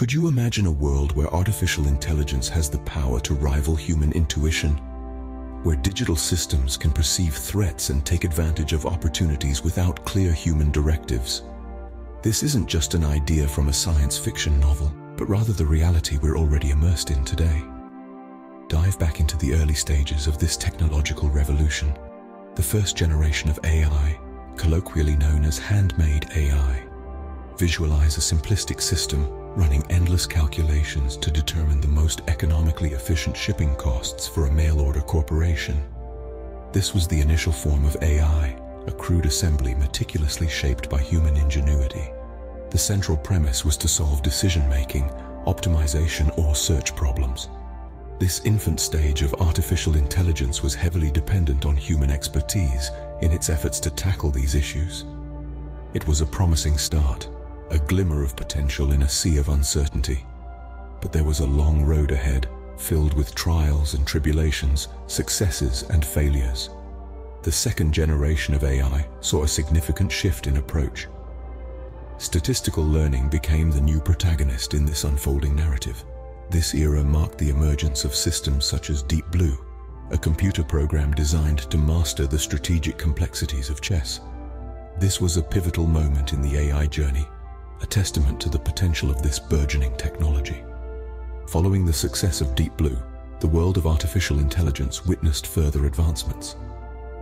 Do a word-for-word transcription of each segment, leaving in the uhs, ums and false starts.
Could you imagine a world where artificial intelligence has the power to rival human intuition? Where digital systems can perceive threats and take advantage of opportunities without clear human directives? This isn't just an idea from a science fiction novel, but rather the reality we're already immersed in today. Dive back into the early stages of this technological revolution, the first generation of A I, colloquially known as handmade A I. Visualize a simplistic system running endless calculations to determine the most economically efficient shipping costs for a mail-order corporation. This was the initial form of A I, a crude assembly meticulously shaped by human ingenuity. The central premise was to solve decision-making, optimization, or search problems. This infant stage of artificial intelligence was heavily dependent on human expertise in its efforts to tackle these issues. It was a promising start, a glimmer of potential in a sea of uncertainty. But there was a long road ahead, filled with trials and tribulations, successes and failures. The second generation of A I saw a significant shift in approach. Statistical learning became the new protagonist in this unfolding narrative. This era marked the emergence of systems such as Deep Blue, a computer program designed to master the strategic complexities of chess. This was a pivotal moment in the A I journey, a testament to the potential of this burgeoning technology. Following the success of Deep Blue, the world of artificial intelligence witnessed further advancements.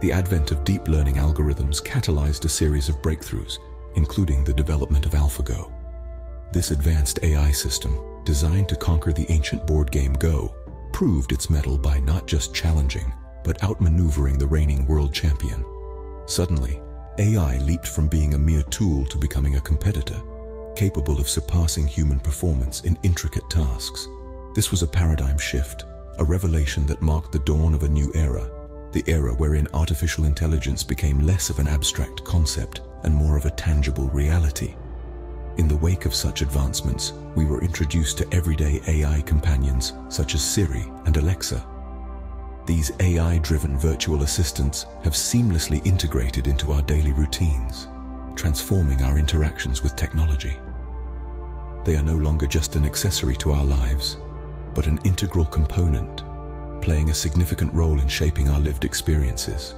The advent of deep learning algorithms catalyzed a series of breakthroughs, including the development of AlphaGo. This advanced A I system, designed to conquer the ancient board game Go, proved its mettle by not just challenging, but outmaneuvering the reigning world champion. Suddenly, A I leaped from being a mere tool to becoming a competitor, capable of surpassing human performance in intricate tasks. This was a paradigm shift, a revelation that marked the dawn of a new era, the era wherein artificial intelligence became less of an abstract concept and more of a tangible reality. In the wake of such advancements, we were introduced to everyday A I companions such as Siri and Alexa. These A I-driven virtual assistants have seamlessly integrated into our daily routines, transforming our interactions with technology. They are no longer just an accessory to our lives, but an integral component, playing a significant role in shaping our lived experiences.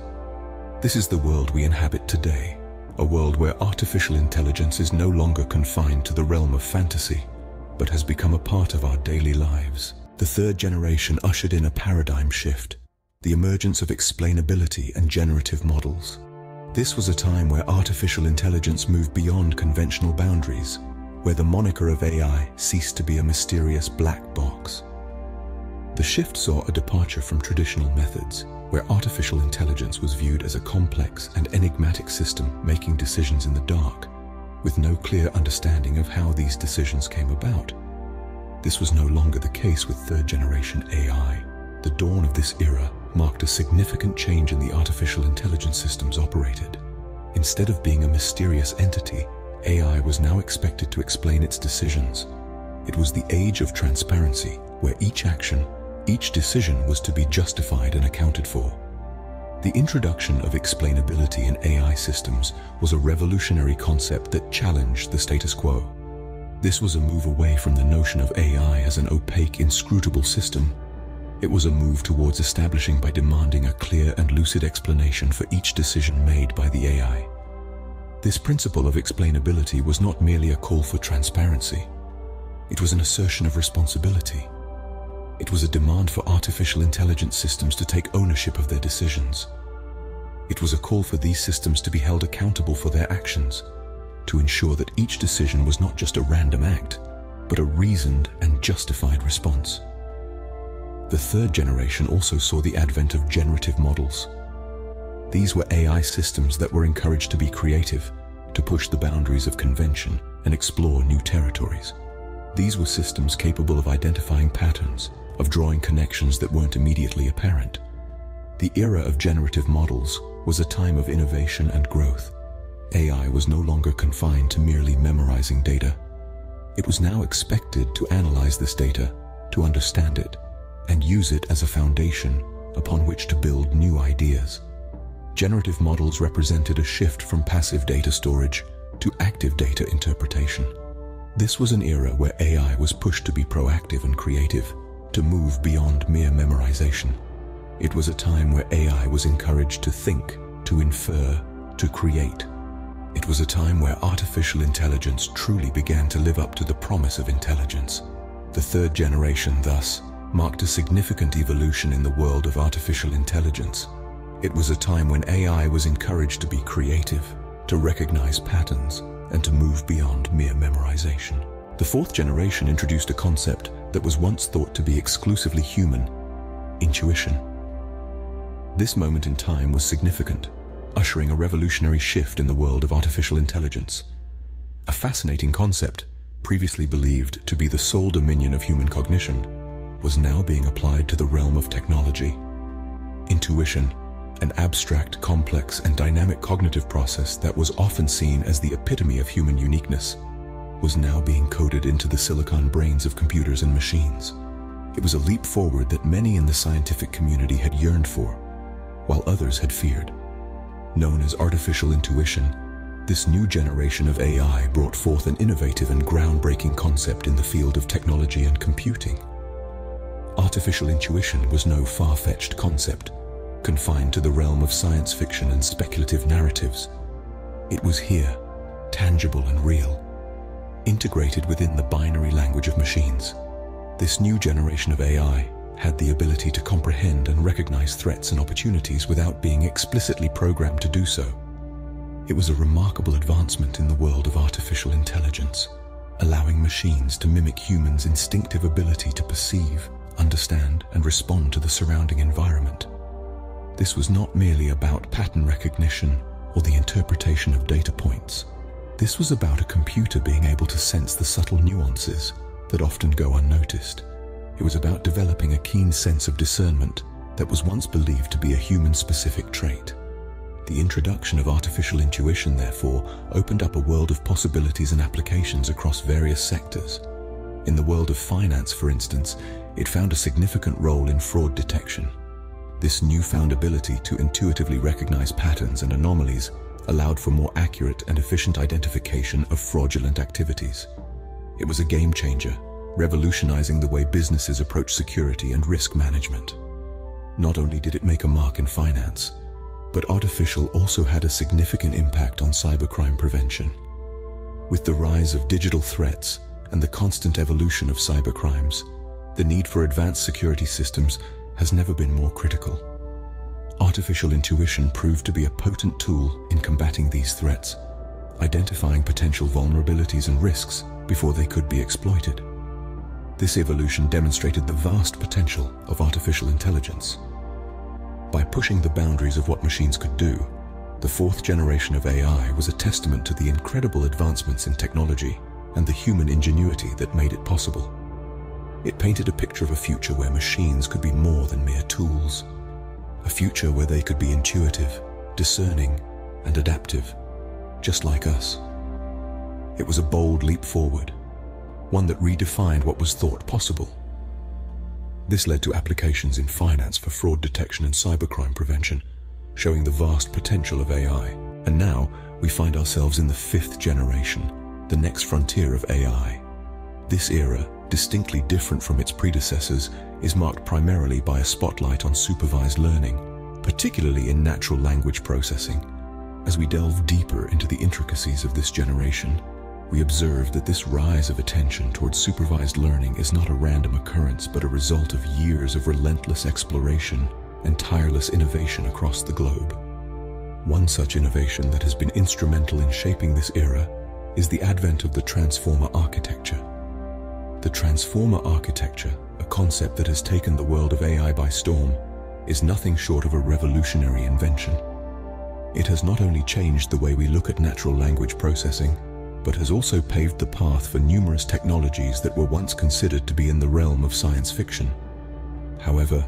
This is the world we inhabit today, a world where artificial intelligence is no longer confined to the realm of fantasy, but has become a part of our daily lives. The third generation ushered in a paradigm shift, the emergence of explainability and generative models. This was a time where artificial intelligence moved beyond conventional boundaries, where the moniker of A I ceased to be a mysterious black box. The shift saw a departure from traditional methods, where artificial intelligence was viewed as a complex and enigmatic system making decisions in the dark, with no clear understanding of how these decisions came about. This was no longer the case with third-generation A I. The dawn of this era marked a significant change in the artificial intelligence systems operated. Instead of being a mysterious entity, A I was now expected to explain its decisions. It was the age of transparency, where each action, each decision was to be justified and accounted for. The introduction of explainability in A I systems was a revolutionary concept that challenged the status quo. This was a move away from the notion of A I as an opaque, inscrutable system. It was a move towards establishing by demanding a clear and lucid explanation for each decision made by the A I. This principle of explainability was not merely a call for transparency. It was an assertion of responsibility. It was a demand for artificial intelligence systems to take ownership of their decisions. It was a call for these systems to be held accountable for their actions, to ensure that each decision was not just a random act, but a reasoned and justified response. The third generation also saw the advent of generative models. These were A I systems that were encouraged to be creative, to push the boundaries of convention and explore new territories. These were systems capable of identifying patterns, of drawing connections that weren't immediately apparent. The era of generative models was a time of innovation and growth. A I was no longer confined to merely memorizing data. It was now expected to analyze this data, to understand it, and use it as a foundation upon which to build new ideas. Generative models represented a shift from passive data storage to active data interpretation. This was an era where A I was pushed to be proactive and creative, to move beyond mere memorization. It was a time where A I was encouraged to think, to infer, to create. It was a time where artificial intelligence truly began to live up to the promise of intelligence. The third generation, thus, marked a significant evolution in the world of artificial intelligence. It was a time when A I was encouraged to be creative, to recognize patterns, and to move beyond mere memorization. The fourth generation introduced a concept that was once thought to be exclusively human: intuition. This moment in time was significant, ushering a revolutionary shift in the world of artificial intelligence. A fascinating concept, previously believed to be the sole dominion of human cognition, was now being applied to the realm of technology. Intuition, an abstract, complex, and dynamic cognitive process that was often seen as the epitome of human uniqueness, was now being coded into the silicon brains of computers and machines. It was a leap forward that many in the scientific community had yearned for, while others had feared. Known as artificial intuition, this new generation of A I brought forth an innovative and groundbreaking concept in the field of technology and computing. Artificial intuition was no far-fetched concept, confined to the realm of science fiction and speculative narratives. It was here, tangible and real, integrated within the binary language of machines. This new generation of A I had the ability to comprehend and recognize threats and opportunities without being explicitly programmed to do so. It was a remarkable advancement in the world of artificial intelligence, allowing machines to mimic humans' instinctive ability to perceive, understand, and respond to the surrounding environment. This was not merely about pattern recognition or the interpretation of data points. This was about a computer being able to sense the subtle nuances that often go unnoticed. It was about developing a keen sense of discernment that was once believed to be a human-specific trait. The introduction of artificial intuition, therefore, opened up a world of possibilities and applications across various sectors. In the world of finance, for instance, it found a significant role in fraud detection. This newfound ability to intuitively recognize patterns and anomalies allowed for more accurate and efficient identification of fraudulent activities. It was a game changer, revolutionizing the way businesses approach security and risk management. Not only did it make a mark in finance, but artificial also had a significant impact on cybercrime prevention. With the rise of digital threats and the constant evolution of cybercrimes, the need for advanced security systems has never been more critical. Artificial intuition proved to be a potent tool in combating these threats, identifying potential vulnerabilities and risks before they could be exploited. This evolution demonstrated the vast potential of artificial intelligence. By pushing the boundaries of what machines could do, the fourth generation of A I was a testament to the incredible advancements in technology and the human ingenuity that made it possible. It painted a picture of a future where machines could be more than mere tools, a future where they could be intuitive, discerning, and adaptive, just like us. It was a bold leap forward, one that redefined what was thought possible. This led to applications in finance for fraud detection and cybercrime prevention, showing the vast potential of A I. And now we find ourselves in the fifth generation, the next frontier of A I. This era, distinctly different from its predecessors, is marked primarily by a spotlight on supervised learning, particularly in natural language processing. As we delve deeper into the intricacies of this generation, we observe that this rise of attention towards supervised learning is not a random occurrence but a result of years of relentless exploration and tireless innovation across the globe. One such innovation that has been instrumental in shaping this era is the advent of the Transformer Architecture. The Transformer Architecture, a concept that has taken the world of A I by storm, is nothing short of a revolutionary invention. It has not only changed the way we look at natural language processing, but has also paved the path for numerous technologies that were once considered to be in the realm of science fiction. However,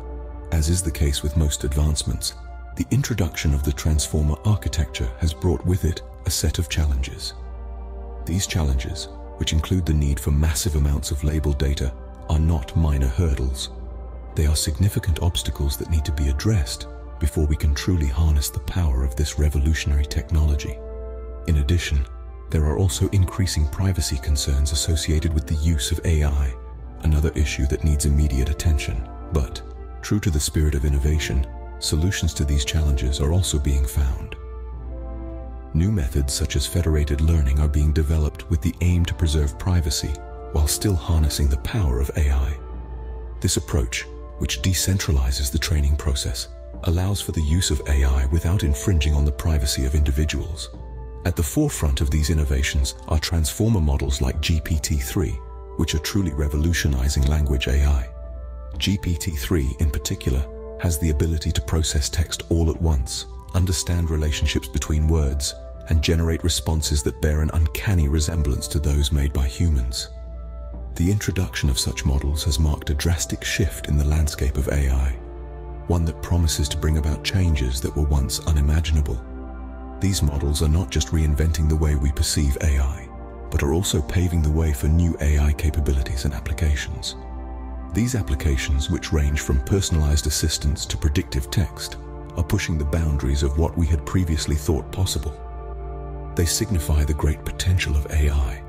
as is the case with most advancements, the introduction of the Transformer Architecture has brought with it a set of challenges. These challenges, which include the need for massive amounts of labeled data, are not minor hurdles. They are significant obstacles that need to be addressed before we can truly harness the power of this revolutionary technology. In addition, There are also increasing privacy concerns associated with the use of A I, another issue that needs immediate attention. But, true to the spirit of innovation, solutions to these challenges are also being found. New methods such as federated learning are being developed with the aim to preserve privacy while still harnessing the power of A I. This approach, which decentralizes the training process, allows for the use of A I without infringing on the privacy of individuals. At the forefront of these innovations are transformer models like G P T three, which are truly revolutionizing language A I. G P T three, in particular, has the ability to process text all at once, understand relationships between words, and generate responses that bear an uncanny resemblance to those made by humans. The introduction of such models has marked a drastic shift in the landscape of A I, one that promises to bring about changes that were once unimaginable. These models are not just reinventing the way we perceive A I, but are also paving the way for new A I capabilities and applications. These applications, which range from personalized assistance to predictive text, are pushing the boundaries of what we had previously thought possible. They signify the great potential of A I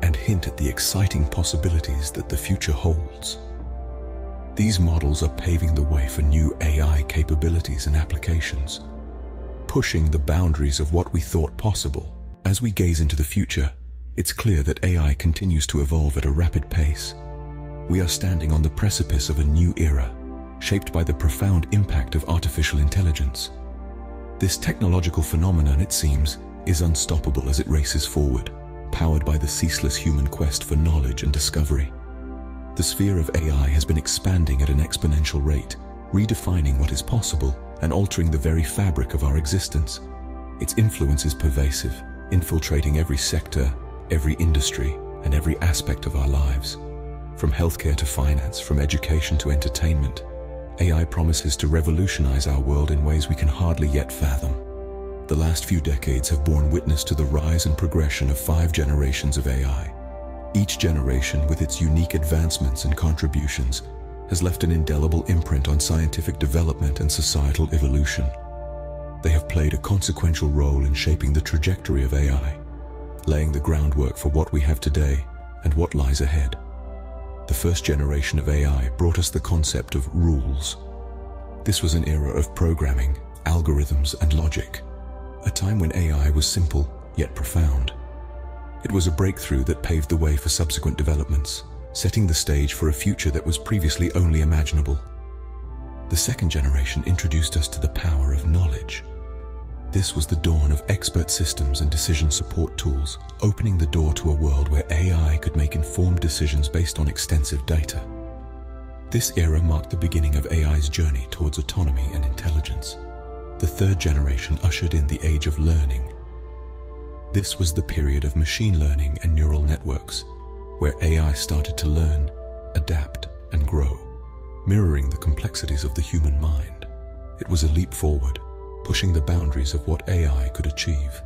and hint at the exciting possibilities that the future holds. These models are paving the way for new A I capabilities and applications, pushing the boundaries of what we thought possible. As we gaze into the future, it's clear that A I continues to evolve at a rapid pace. We are standing on the precipice of a new era, shaped by the profound impact of artificial intelligence. This technological phenomenon, it seems, is unstoppable as it races forward, powered by the ceaseless human quest for knowledge and discovery. The sphere of A I has been expanding at an exponential rate, redefining what is possible and altering the very fabric of our existence. Its influence is pervasive, infiltrating every sector, every industry, and every aspect of our lives. From healthcare to finance, from education to entertainment, A I promises to revolutionize our world in ways we can hardly yet fathom. The last few decades have borne witness to the rise and progression of five generations of A I. Each generation, with its unique advancements and contributions, has left an indelible imprint on scientific development and societal evolution. They have played a consequential role in shaping the trajectory of A I, laying the groundwork for what we have today and what lies ahead. The first generation of A I brought us the concept of rules. This was an era of programming, algorithms, and logic, a time when A I was simple yet profound. It was a breakthrough that paved the way for subsequent developments, setting the stage for a future that was previously only imaginable. The second generation introduced us to the power of knowledge. This was the dawn of expert systems and decision support tools, opening the door to a world where A I could make informed decisions based on extensive data. This era marked the beginning of A I's journey towards autonomy and intelligence. The third generation ushered in the age of learning. This was the period of machine learning and neural networks, where A I started to learn, adapt, and grow, mirroring the complexities of the human mind. It was a leap forward, pushing the boundaries of what A I could achieve.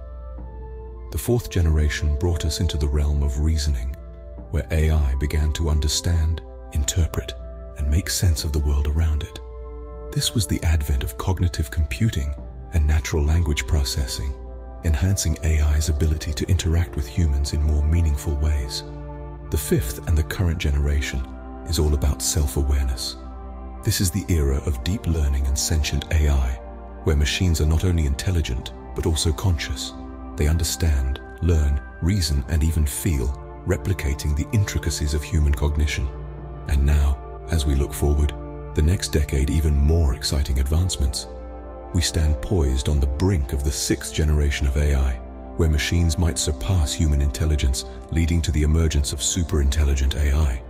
The fourth generation brought us into the realm of reasoning, where A I began to understand, interpret, and make sense of the world around it. This was the advent of cognitive computing and natural language processing, enhancing A I's ability to interact with humans in more meaningful ways. The fifth and the current generation is all about self-awareness. This is the era of deep learning and sentient A I, where machines are not only intelligent, but also conscious. They understand, learn, reason, and even feel, replicating the intricacies of human cognition. And now, as we look forward, the next decade even more exciting advancements. We stand poised on the brink of the sixth generation of A I, where machines might surpass human intelligence, leading to the emergence of superintelligent A I.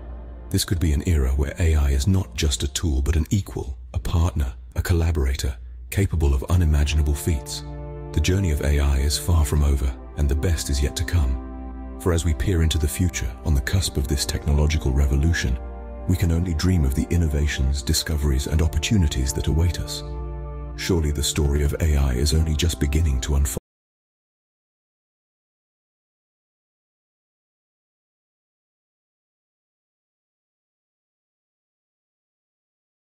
This could be an era where A I is not just a tool, but an equal, a partner, a collaborator, capable of unimaginable feats. The journey of A I is far from over, and the best is yet to come. For as we peer into the future, on the cusp of this technological revolution, we can only dream of the innovations, discoveries, and opportunities that await us. Surely the story of A I is only just beginning to unfold.